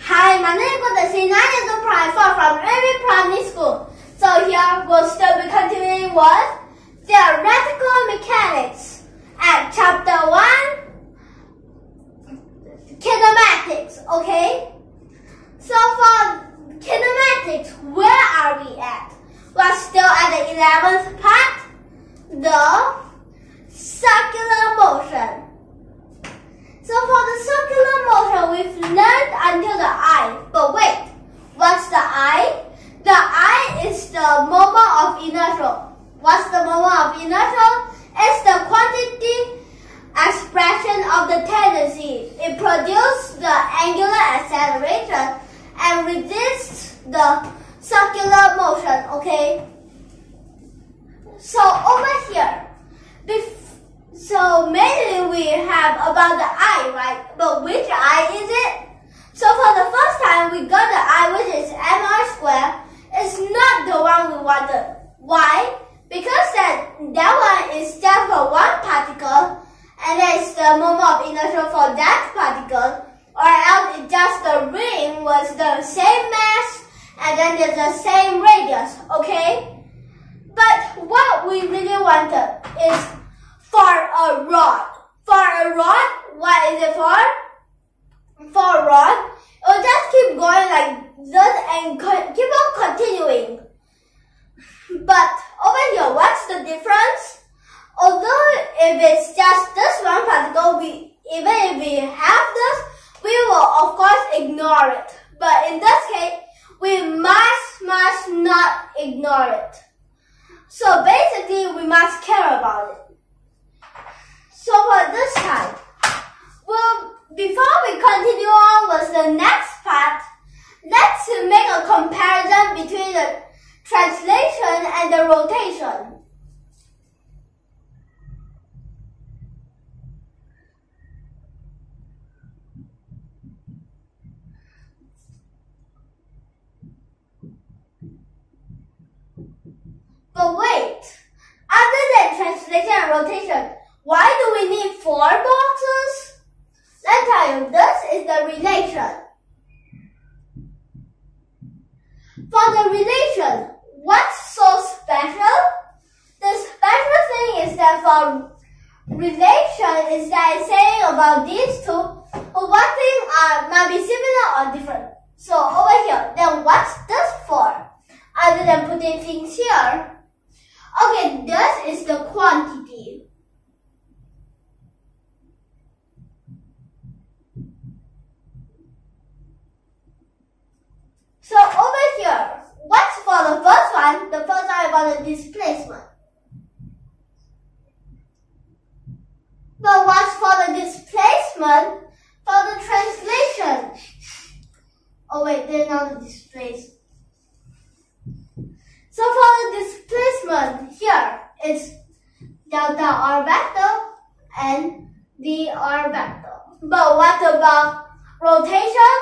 Hi, my name is Guo Chengxi from Yumin primary school. So here we'll still be continuing with theoretical mechanics at chapter 1, kinematics, okay? So for kinematics, where are we at? We're still at the 11th part, the circular motion. So for the circular motion, we've learned until the eye. But wait, what's the eye? The eye is the moment of inertia. What's the moment of inertia? It's the quantity expression of the tendency. It produces the angular acceleration and resists the circular motion, okay? So over here, so mainly we have about the eye, right? But which eye is it? So for the first time, we got the eye, which is mr squared. It's not the one we wanted. Why? Because that one is just for one particle, and that is the moment of inertia for that particle, or else it's just the ring was the same mass, and then there's the same radius, okay? But what we really wanted is for a rod. For a rod, what is it for? For a rod, it will just keep going like this and keep on continuing. But over here, what's the difference? Although if it's just this one particle, even if we have this, we will of course ignore it. But in this case, we must not ignore it. So basically, we must care about it. So for this time, well, before we continue on with the next part, let's make a comparison between the translation and the rotation. But wait, other than translation and rotation, why do we need four boxes? I'll tell you, this is the relation. For the relation, what's so special? The special thing is that for relation is that it's saying about these two, but one thing might be similar or different. So over here, then what's this for? Other than putting things here. Okay, this is the quantity. So over here, what's for the first one? The first one about the displacement. But what's for the displacement? For the translation. Oh wait, they're not the displacement. So for the displacement here, it's delta r vector and dr vector. But what about rotation?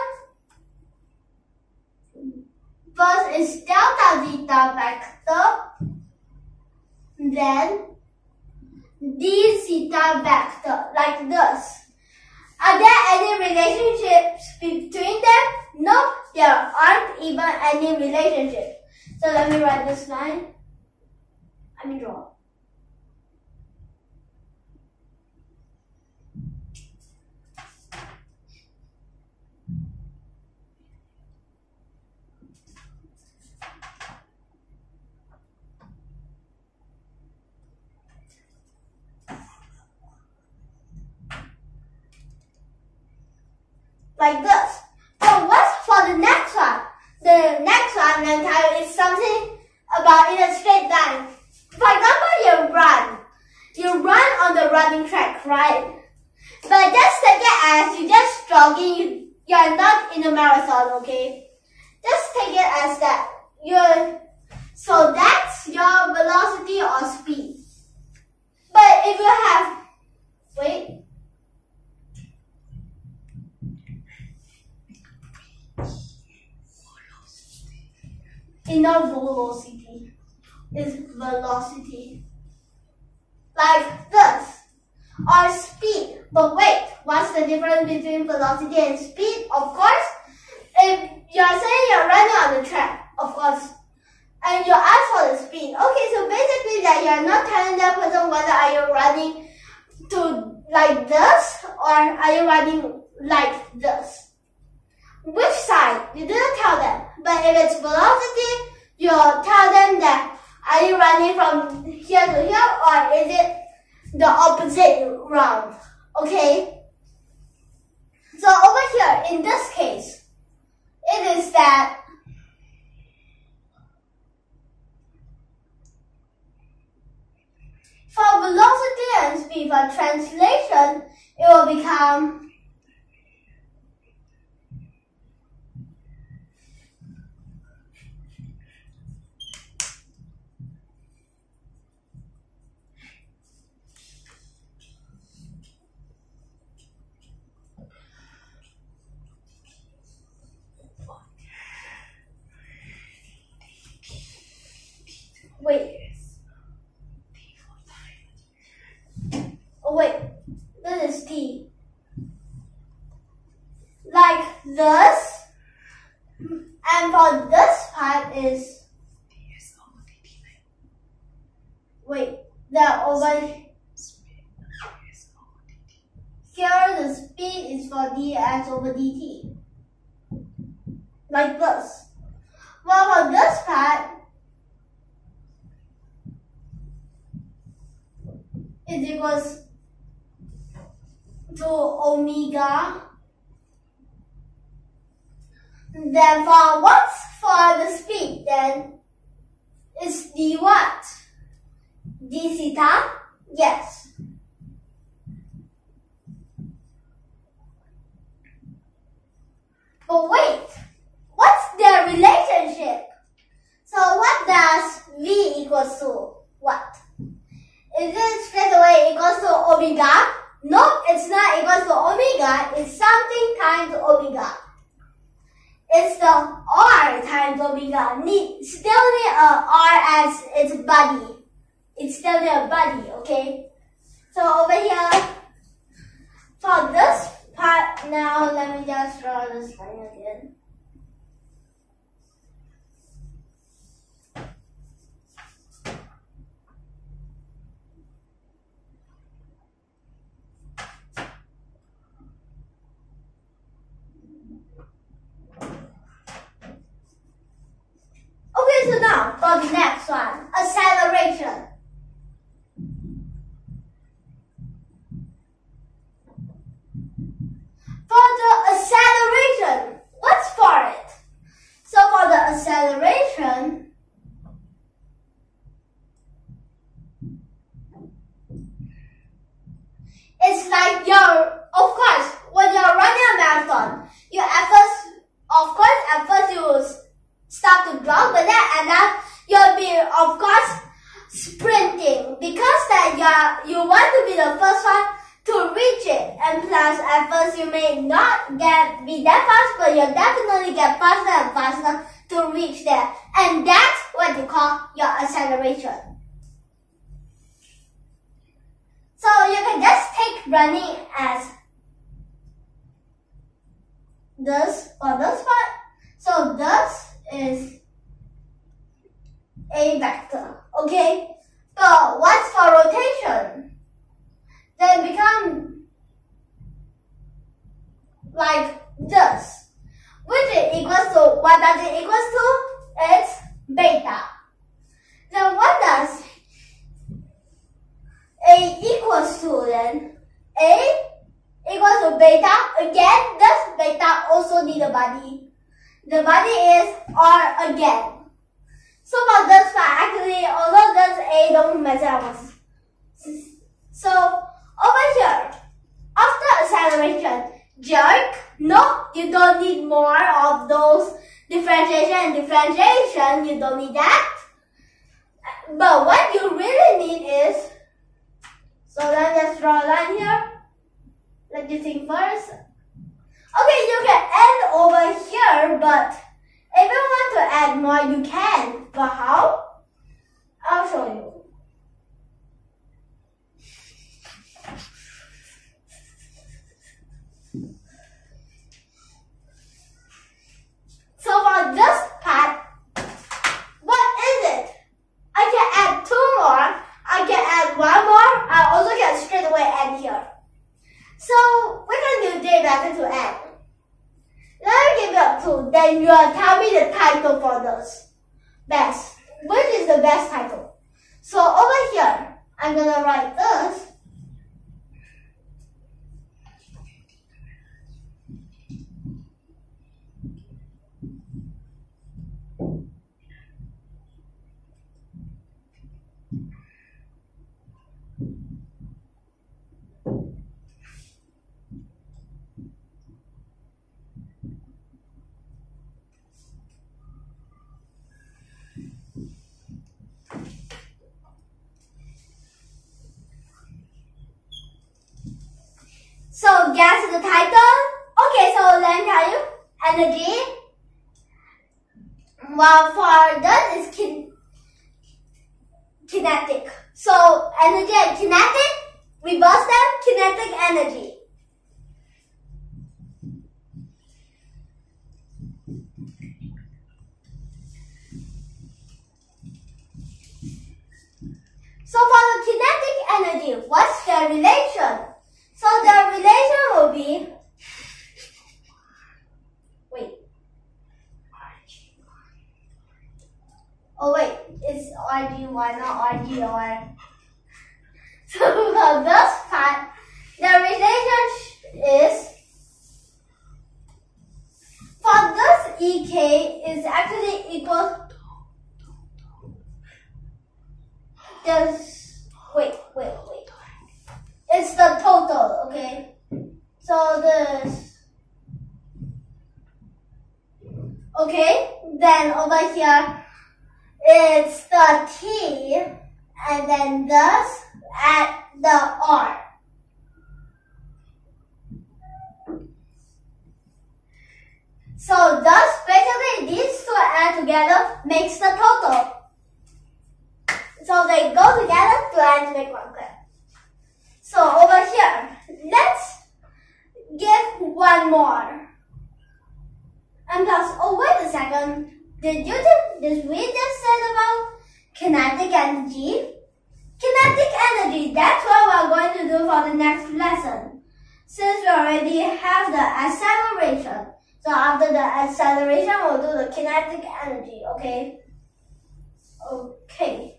First is delta zeta vector, then d zeta vector, like this. Are there any relationships between them? No, there aren't even any relationships. So let me write this line. Let me draw. Like this. So what's for the next one? The next one I'm telling you is something about in a straight line. For example, you run on the running track, right? But just take it as you're just jogging. You're not in a marathon, okay? Just take it as that. So that's your velocity or speed. But if you have is velocity. Like this, or speed. But wait, what's the difference between velocity and speed? Of course, if you're saying you're running on the track, of course, and you ask for the speed. Okay, so basically that you're not telling that person whether are you running to like this or are you running like this. Which side? You didn't tell them. But if it's velocity, you'll tell them that are you running from here to here or is it the opposite round? Okay? So over here, in this case, it is that for velocity and speed, for translation, it will become this is T. Like this. And for this part is here the speed is for dx over dt. Like this. Well, for this part it equals to omega. Then for what's for the speed then is d what? D theta? Yes. But wait, what's their relationship? So what does v equals to what? Is it straight away equals to omega? No, it's not equal to omega, it's something times omega. It's the r times omega. Still need a r as its body. It's still need a body, okay? So over here, for this part, now let me just draw this line again. The next one, acceleration. For the acceleration, what's for it? So for the acceleration, it's like when you're running a marathon, you at first you start to jog, but then you'll be, of course, sprinting because you want to be the first one to reach it. And plus, at first, you may not be that fast, but you'll definitely get faster and faster to reach there. And that's what you call your acceleration. So you can just take running as this for this part. So this is a vector, okay? But what's for rotation? They become like this, which it equals to, what does it equals to? It's beta. Then what does A equals to then? A equals to beta. Again, this beta also need a body. The body is R again. So for this part, actually, although this A don't matter. So over here, after acceleration, jerk. No, you don't need more of those differentiation and differentiation. You don't need that. But what you really need is, so let's just draw a line here. Let you think first. Okay, you can end over here, but if you want to add more, you can. But how? letter to add. Now I give you a clue, then you will tell me the title for those. Best. Which is the best title? So over here, I'm going to write this. So guess the title? Okay, so let me tell you. Energy. Well, for this is kinetic. So energy and kinetic, reverse them, kinetic energy. So for the kinetic energy, what's the relation? So the relation will be, it's RG1, not RGR. So for this part, the relation is, for this EK is actually equal, it's the total, okay? So this, okay? Then over here, it's the T, and then this at the R. So thus, basically, these two add together makes the total. So they go together to add to make one clear. So over here, let's give one more. And plus, oh wait a second. Did we just say about kinetic energy? Kinetic energy, that's what we're going to do for the next lesson. Since we already have the acceleration. So after the acceleration, we'll do the kinetic energy, okay? Okay.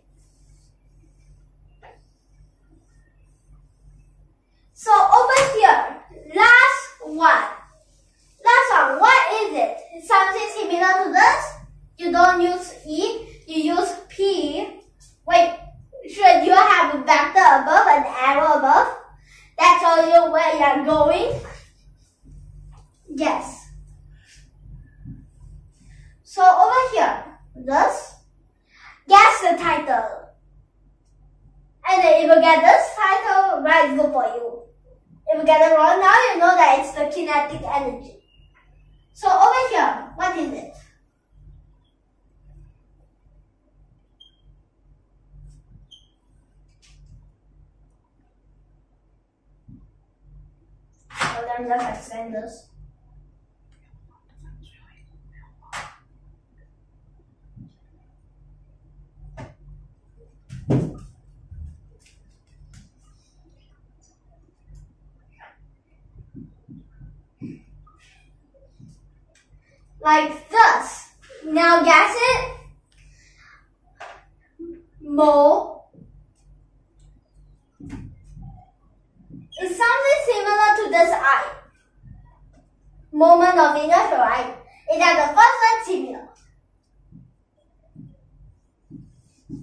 So over here, last one, what is it? It's something similar to this. You don't use E, you use P. Wait, should you have a vector above and arrow above? That tells you where you are going. Yes. So over here, this. Guess the title. And then if you get this title right, good for you. If you get it wrong now, you know that it's the kinetic energy. So over here, what is it? Let me just explain this. Like this. Now guess it. Mole. It's something similar to this I. Moment of inertia, right? It's at the first one similar.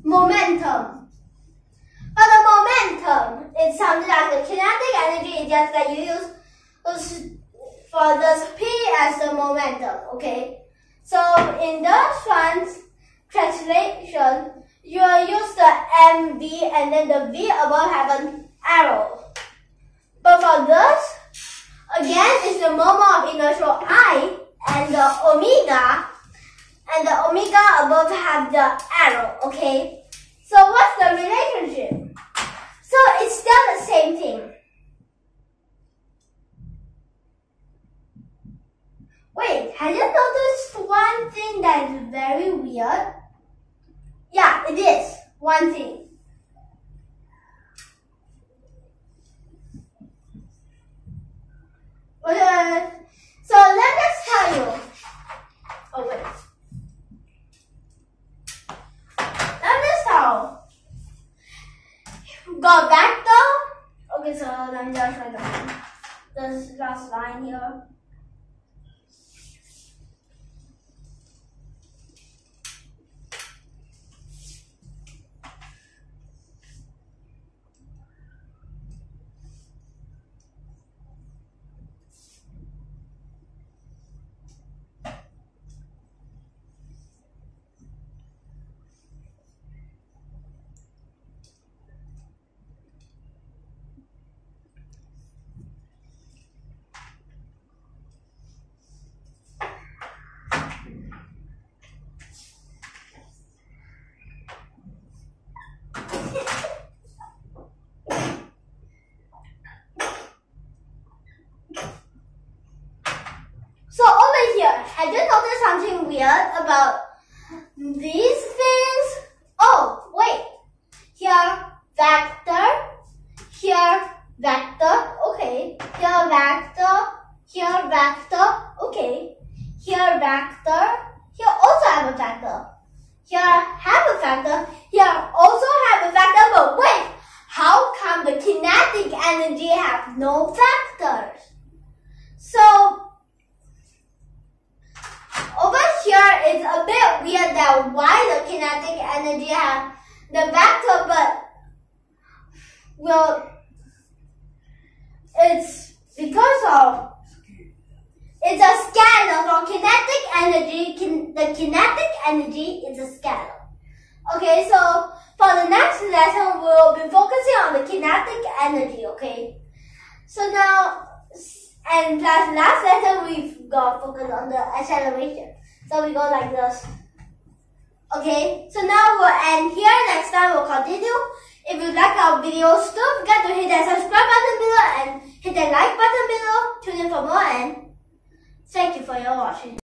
Momentum. But the momentum is something like the kinetic energy, it's just that you use for this P as the momentum, okay? So in this one's translation, you will use the MV and then the V above have an arrow. But for this, again, it's the moment of inertia I and the omega. And the omega above have the arrow, okay? So what's the relationship? So it's still the same thing. Wait, have you noticed one thing that is very weird? Yeah, it is. One thing. So let us tell you. Oh wait. Let us tell. Go back though. Okay, so let me just write down this last line here. I did notice something weird about these things. Oh, wait. Here, vector. Here, vector. Okay. Here, vector. Here, vector. Okay. Here, vector. Here, also have a vector. Here, have a vector. Here, also have a vector. But wait, how come the kinetic energy have no vectors? So, here it's a bit weird that why the kinetic energy has the vector, but well, it's because of it's a scalar for kinetic energy. The kinetic energy is a scalar. Okay, so for the next lesson, we'll be focusing on the kinetic energy. Okay, so now and plus last lesson we've got focused on the acceleration. So we go like this. Okay, so now we'll end here. Next time we'll continue. If you like our videos, don't forget to hit that subscribe button below and hit that like button below. Tune in for more and thank you for your watching.